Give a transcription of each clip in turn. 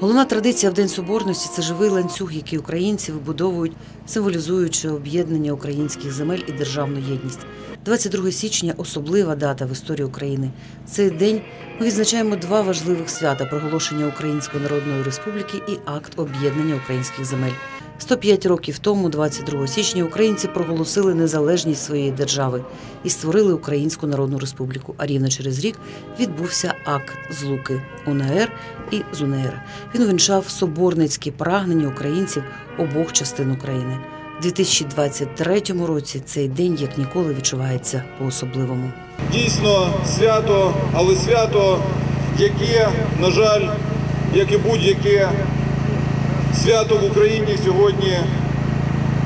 Головна традиція в День Соборності – це живий ланцюг, який українці вибудовують, символізуючи об'єднання українських земель і державну єдність. 22 січня – особлива дата в історії України. В цей день ми відзначаємо два важливих свята – проголошення Української Народної Республіки і акт об'єднання українських земель. 105 років тому, 22 січня, українці проголосили незалежність своєї держави і створили Українську Народну Республіку, а рівно через рік відбувся акт злуки УНР і ЗУНР. Він увінчав соборницькі прагнення українців обох частин України. У 2023 році цей день, як ніколи, відчувається по-особливому. Дійсно свято, але свято, яке, на жаль, як і будь-яке, свято в Україні сьогодні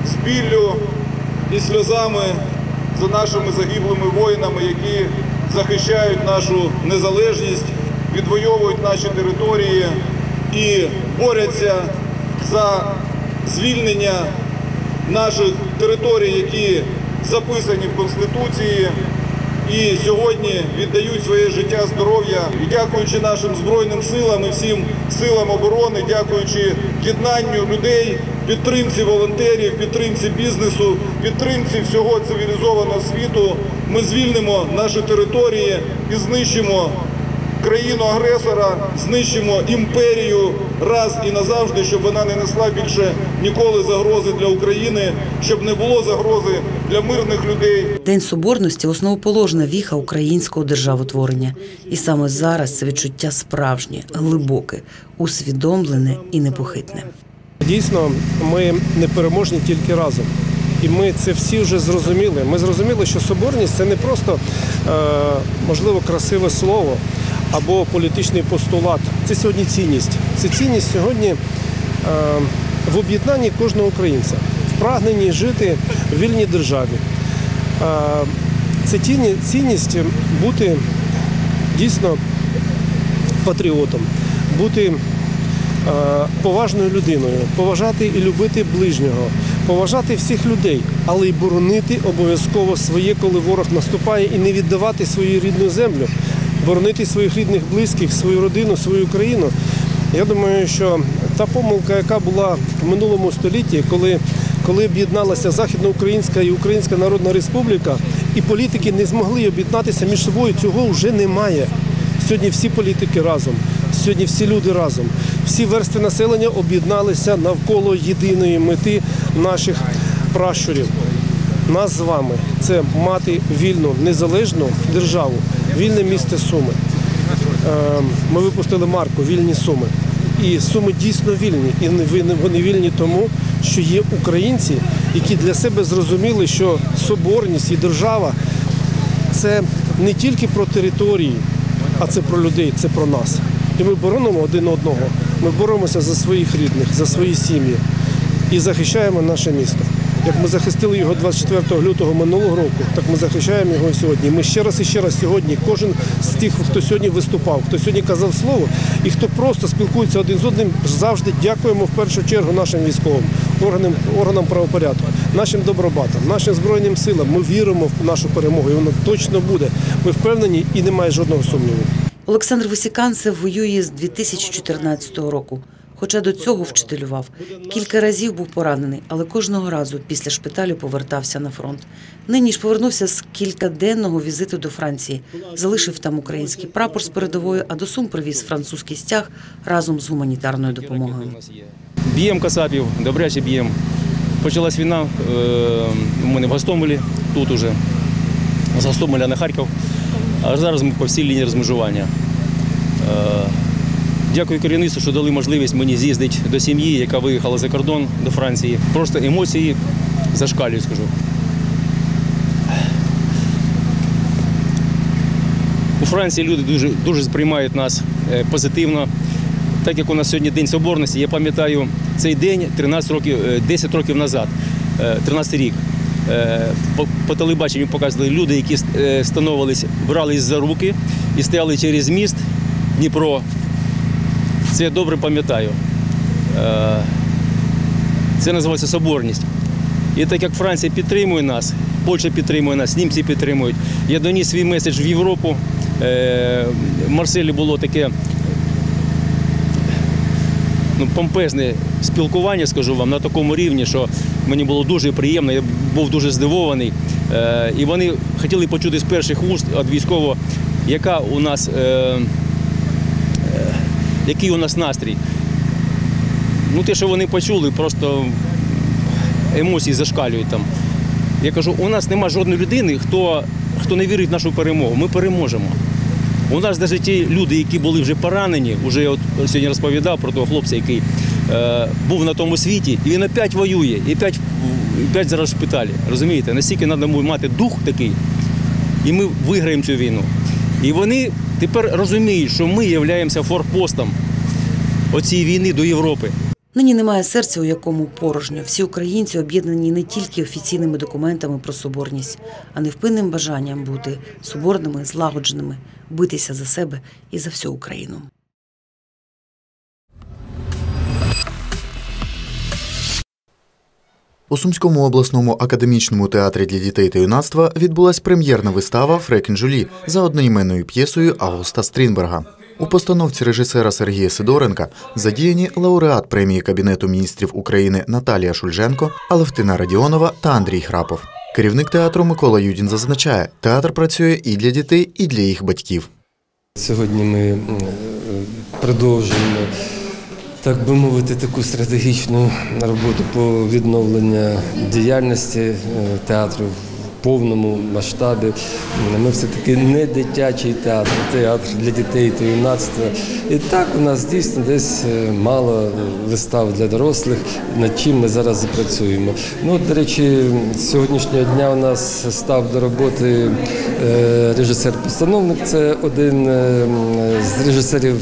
з біллю і сльозами за нашими загиблими воїнами, які захищають нашу незалежність, відвоюють наші території і борються за звільнення наших територій, які записані в Конституції і сьогодні віддають своє життя, здоров'я. І дякуючи нашим Збройним силам і всім силам оборони, дякуючи єднанню людей, підтримці волонтерів, підтримці бізнесу, підтримці всього цивілізованого світу, ми звільнимо наші території і знищимо країну-агресора, знищимо імперію раз і назавжди, щоб вона не несла більше ніколи загрози для України, щоб не було загрози для мирних людей. День Соборності – основоположна віха українського державотворення. І саме зараз це відчуття справжнє, глибоке, усвідомлене і непохитне. Дійсно, ми непереможні тільки разом. І ми це всі вже зрозуміли. Ми зрозуміли, що соборність – це не просто, можливо, красиве слово або політичний постулат. Це сьогодні цінність. Це цінність сьогодні в об'єднанні кожного українця, в прагненні жити в вільній державі. Це цінність бути дійсно патріотом, бути поважною людиною, поважати і любити ближнього, поважати всіх людей, але й боронити обов'язково своє, коли ворог наступає, і не віддавати свою рідну землю, боронити своїх рідних, близьких, свою родину, свою країну. Я думаю, що та помилка, яка була в минулому столітті, коли об'єдналася Західноукраїнська і Українська Народна Республіка, і політики не змогли об'єднатися між собою, цього вже немає. Сьогодні всі політики разом, сьогодні всі люди разом, всі верстви населення об'єдналися навколо єдиної мети наших пращурів. Нас з вами – це мати вільну, незалежну державу, вільне місто Суми. Ми випустили марку «Вільні Суми». І Суми дійсно вільні. І вони вільні тому, що є українці, які для себе зрозуміли, що соборність і держава – це не тільки про території, а це про людей, це про нас. І ми боронимо один одного. Ми боремося за своїх рідних, за свої сім'ї і захищаємо наше місто. Як ми захистили його 24 лютого минулого року, так ми захищаємо його сьогодні. Ми ще раз сьогодні, кожен з тих, хто сьогодні виступав, хто сьогодні казав слово і хто просто спілкується один з одним, завжди дякуємо в першу чергу нашим військовим, органам правопорядку, нашим добробатам, нашим Збройним силам. Ми віримо в нашу перемогу і вона точно буде. Ми впевнені і немає жодного сумніву. Олександр Висіканцев воює з 2014 року. Хоча до цього вчителював. Кілька разів був поранений, але кожного разу після шпиталю повертався на фронт. Нині ж повернувся з кількаденного візиту до Франції. Залишив там український прапор з передової, а до Сум привіз французький стяг разом з гуманітарною допомогою. Б'ємо кацапів, добряче б'ємо. Почалась війна у мене в Гостомелі, тут уже, з Гостомеля на Харків. А зараз ми по всій лінії розмежування. Дякую керівництву, що дали можливість мені з'їздити до сім'ї, яка виїхала за кордон, до Франції. Просто емоції зашкалюють, скажу. У Франції люди дуже сприймають нас позитивно. Так як у нас сьогодні День Соборності, я пам'ятаю цей день 10 років назад, 13 рік. По телебаченню показували люди, які брались за руки і стояли через міст Дніпро. Це я добре пам'ятаю. Це називається соборність. І так як Франція підтримує нас, Польща підтримує нас, німці підтримують, я доніс свій меседж в Європу. В Марселі було таке помпезне спілкування, скажу вам, на такому рівні, що мені було дуже приємно, я був дуже здивований. І вони хотіли почути з перших вуст від військового, який у нас настрій. Ну, те, що вони почули, просто емоції зашкалюють там. Я кажу, у нас нема жодної людини, хто не вірить в нашу перемогу. Ми переможемо. У нас навіть ті люди, які були вже поранені, вже от сьогодні розповідав про того хлопця, який був на тому світі, і він опять воює, і опять зараз в шпиталі. Розумієте, настільки треба мати дух такий, і ми виграємо цю війну. І вони тепер розуміють, що ми являємося форпостом оцієї війни до Європи. Нині немає серця, у якому порожньо. Всі українці об'єднані не тільки офіційними документами про соборність, а невпинним бажанням бути соборними, злагодженими, битися за себе і за всю Україну. У Сумському обласному академічному театрі для дітей та юнацтва відбулась прем'єрна вистава «Фрекен Жюлі» за одноіменною п'єсою Августа Стріндберга. У постановці режисера Сергія Сидоренка задіяні лауреат премії Кабінету міністрів України Наталія Шульженко, Алевтина Радіонова та Андрій Храпов. Керівник театру Микола Юдін зазначає, театр працює і для дітей, і для їх батьків. Сьогодні ми продовжуємо, так би мовити, таку стратегічну роботу по відновленню діяльності театру в повному масштабі. Ми все-таки не дитячий театр, театр для дітей та юнацтва. І так у нас дійсно десь мало вистав для дорослих, над чим ми зараз працюємо. Ну, до речі, з сьогоднішнього дня у нас став до роботи режисер-постановник, це один з режисерів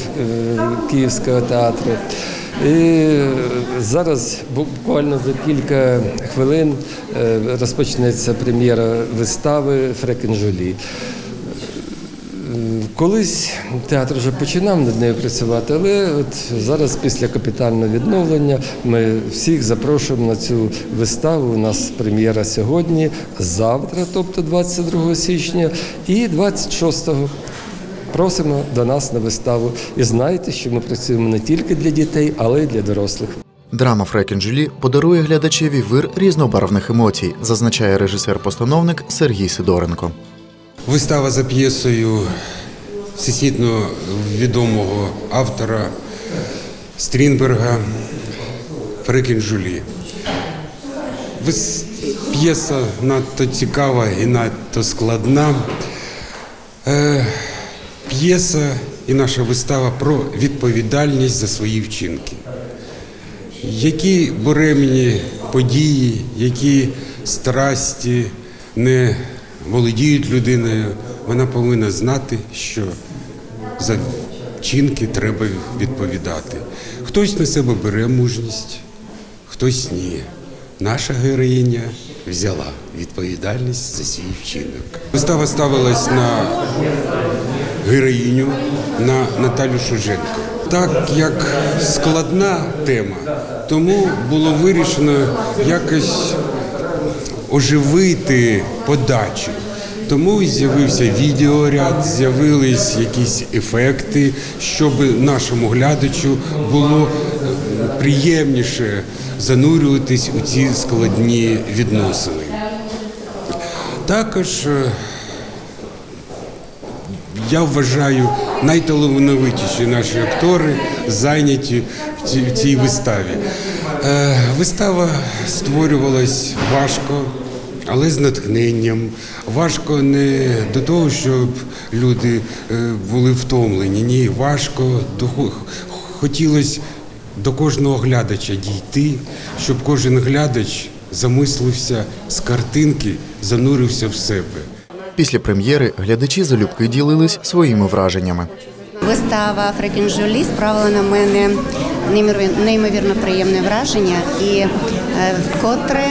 Київського театру. І зараз буквально за кілька хвилин розпочнеться прем'єра вистави «Фрекен Жюлі». Колись театр вже починав над нею працювати, але от зараз після капітального відновлення ми всіх запрошуємо на цю виставу. У нас прем'єра сьогодні, завтра, тобто 22 січня і 26-го. Просимо до нас на виставу і знайте, що ми працюємо не тільки для дітей, але й для дорослих. Драма «Фрекен Жюлі» подарує глядачеві вир різнобарвних емоцій, зазначає режисер-постановник Сергій Сидоренко. Вистава за п'єсою всесвітньо відомого автора Стріндберга «Фрекен Жюлі». П'єса надто цікава і надто складна. П'єса і наша вистава про відповідальність за свої вчинки. Які буремні події, які страсті не володіють людиною, вона повинна знати, що за вчинки треба відповідати. Хтось на себе бере мужність, хтось ні. Наша героїня взяла відповідальність за свій вчинок. Вистава ставилась на героїню, на Наталю Шульженко. Так як складна тема, тому було вирішено якось оживити подачу. Тому з'явився відеоряд, з'явились якісь ефекти, щоб нашому глядачу було приємніше занурюватись у ці складні відносини. Також я вважаю, найталановитіші наші актори зайняті в цій виставі. Вистава створювалась важко, але з натхненням. Важко не до того, щоб люди були втомлені, ні, важко, хотілося до кожного глядача дійти, щоб кожен глядач замислився з картинки, занурився в себе. Після прем'єри глядачі залюбки ділились своїми враженнями. Вистава «Фрекен Жюлі» справила на мене неймовірно приємне враження, і вкотре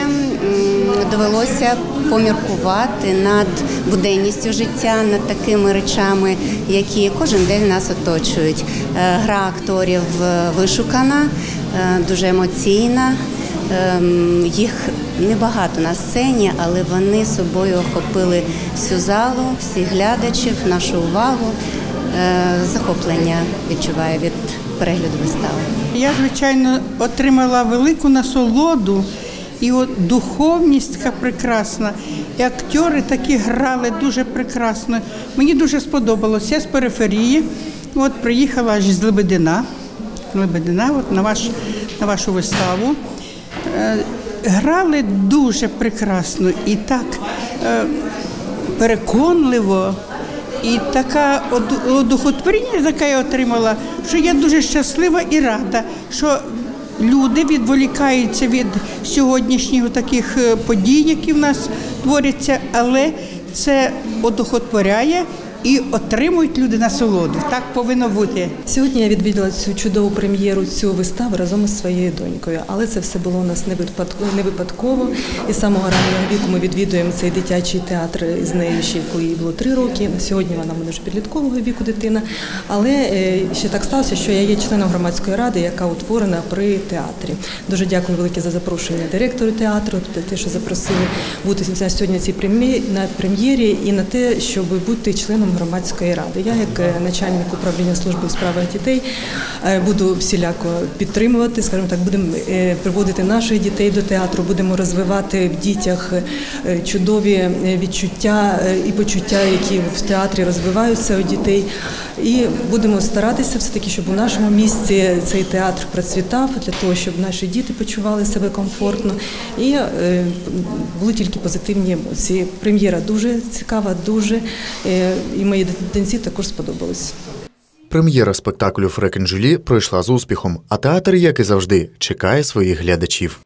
довелося поміркувати над буденністю життя, над такими речами, які кожен день нас оточують. Гра акторів вишукана, дуже емоційна. Їх небагато на сцені, але вони собою охопили всю залу, всіх глядачів, нашу увагу. Захоплення відчуваю від перегляду вистави? Я, звичайно, отримала велику насолоду. І от духовність така прекрасна, і актори такі грали дуже прекрасно. Мені дуже сподобалося. Я з периферії, от приїхала аж з Лебедина от на вашу виставу. Грали дуже прекрасно і так переконливо, і така одухотворення, яке я отримала, що я дуже щаслива і рада, що люди відволікаються від сьогоднішніх таких подій, які в нас творяться, але це одухотворяє і отримують люди насолоду. Так повинно бути. Сьогодні я відвідала цю чудову прем'єру, цю виставу разом із своєю донькою, але це все було у нас не випадково. І з самого раннього віку ми відвідуємо цей дитячий театр з нею ще коли їй було 3 роки. Сьогодні вона в мене вже підліткового віку дитина, але ще так сталося, що я є членом громадської ради, яка утворена при театрі. Дуже дякую велике за запрошення директору театру, за те, що запросили бути сьогодні на прем'єрі і на те, щоб бути членом громадської ради. Я, як начальник управління служби у справах дітей, буду всіляко підтримувати, скажімо так, будемо приводити наших дітей до театру, будемо розвивати в дітях чудові відчуття і почуття, які в театрі розвиваються у дітей. І будемо старатися все-таки, щоб у нашому місті цей театр процвітав, для того, щоб наші діти почували себе комфортно і були тільки позитивні емоції. Прем'єра дуже цікава, дуже і моїй дитинці також сподобалось. Прем'єра спектаклю «Фрекен Жюлі» пройшла з успіхом, а театр, як і завжди, чекає своїх глядачів.